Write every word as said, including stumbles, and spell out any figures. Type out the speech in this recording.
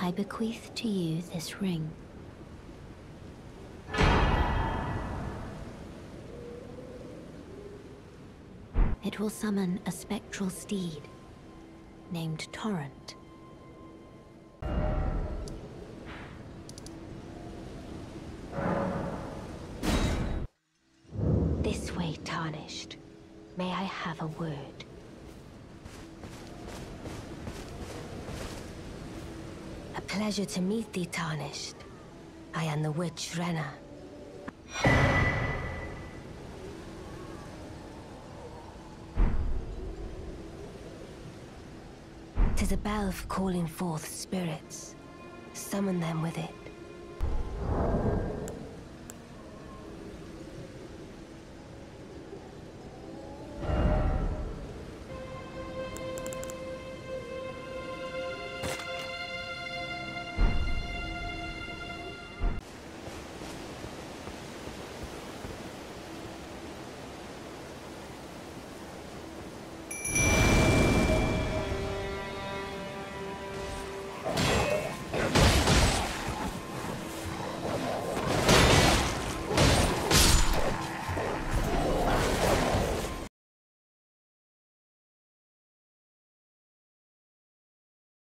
I bequeath to you this ring. It will summon a spectral steed named Torrent. This way, Tarnished. May I have a word? A pleasure to meet thee, Tarnished. I am the witch Renna. Tis a bell for calling forth spirits. Summon them with it.